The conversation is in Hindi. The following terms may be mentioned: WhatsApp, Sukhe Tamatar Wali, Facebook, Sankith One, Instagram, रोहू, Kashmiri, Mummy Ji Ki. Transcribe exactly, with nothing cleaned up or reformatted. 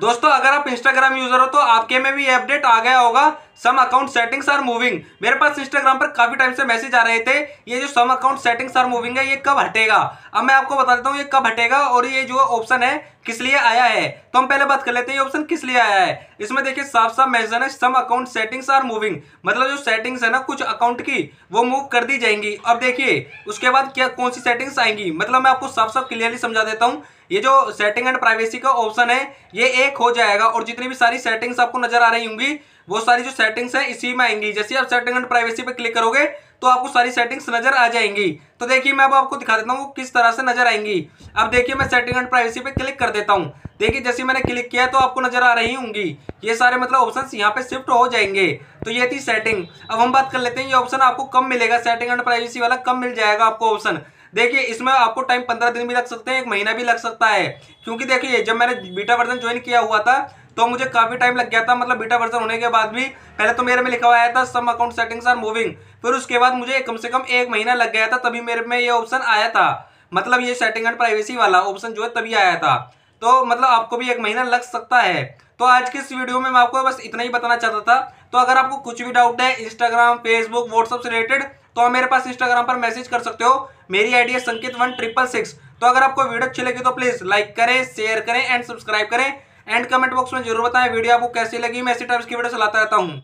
दोस्तों अगर आप इंस्टाग्राम यूजर हो तो आपके में भी अपडेट आ गया होगा। Some account settings are moving. मेरे पास इंस्टाग्राम पर काफी टाइम से मैसेज आ रहे थे, ये जो some account settings are moving है ये कब हटेगा। अब मैं आपको बता देता हूँ ये कब हटेगा और ये जो ऑप्शन है किस लिए आया है। तो हम पहले बात कर लेते हैं ये ऑप्शन किस लिए आया है। इसमें देखिए साफ साफ मेंशन है some account settings are moving, मतलब जो सेटिंग्स है ना कुछ अकाउंट की वो मूव कर दी जाएंगी। अब देखिए उसके बाद क्या कौन सी सेटिंग्स आएंगी, मतलब मैं आपको साफ साफ क्लियरली समझा देता हूँ। ये जो सेटिंग एंड प्राइवेसी का ऑप्शन है ये एक हो जाएगा और जितनी भी सारी सेटिंग्स आपको नजर आ रही होंगी वो सारी जो सेटिंग्स हैं इसी में आएंगी। जैसे आप सेटिंग एंड प्राइवेसी पे क्लिक करोगे तो आपको सारी सेटिंग्स नजर आ जाएंगी। तो देखिए मैं अब आपको दिखा देता हूँ वो किस तरह से नजर आएंगी। अब देखिए मैं सेटिंग एंड प्राइवेसी पे क्लिक कर देता हूँ। देखिए जैसे मैंने क्लिक किया तो आपको नजर आ रही होंगी ये सारे, मतलब ऑप्शंस यहाँ पे शिफ्ट हो जाएंगे। तो ये थी सेटिंग। अब हम बात कर लेते हैं ये ऑप्शन आपको कब मिलेगा, सेटिंग एंड प्राइवेसी वाला कब मिल जाएगा आपको ऑप्शन। देखिए इसमें आपको टाइम पंद्रह दिन भी लग सकते हैं, एक महीना भी लग सकता है, क्योंकि देखिए जब मैंने बीटा वर्जन ज्वाइन किया हुआ था तो मुझे काफ़ी टाइम लग गया था। मतलब बीटा वर्जन होने के बाद भी पहले तो मेरे में लिखा हुआ आया था some account settings are moving, फिर उसके बाद मुझे कम से कम एक महीना लग गया था तभी मेरे में ये ऑप्शन आया था। मतलब ये सेटिंग एंड प्राइवेसी वाला ऑप्शन जो है तभी आया था। तो मतलब आपको भी एक महीना लग सकता है। तो आज के इस वीडियो में मैं आपको बस इतना ही बताना चाहता था। तो अगर आपको कुछ भी डाउट है इंस्टाग्राम, फेसबुक, व्हाट्सअप से रिलेटेड तो आप मेरे पास इंस्टाग्राम पर मैसेज कर सकते हो। मेरी आईडी है संकित वन ट्रिपल सिक्स। तो अगर आपको वीडियो अच्छी लगी तो प्लीज़ लाइक करें, शेयर करें एंड सब्सक्राइब करें एंड कमेंट बॉक्स में जरूर बताएं वीडियो आपको कैसी लगी। मैं ऐसी टाइप्स की वीडियो चलाता रहता हूँ।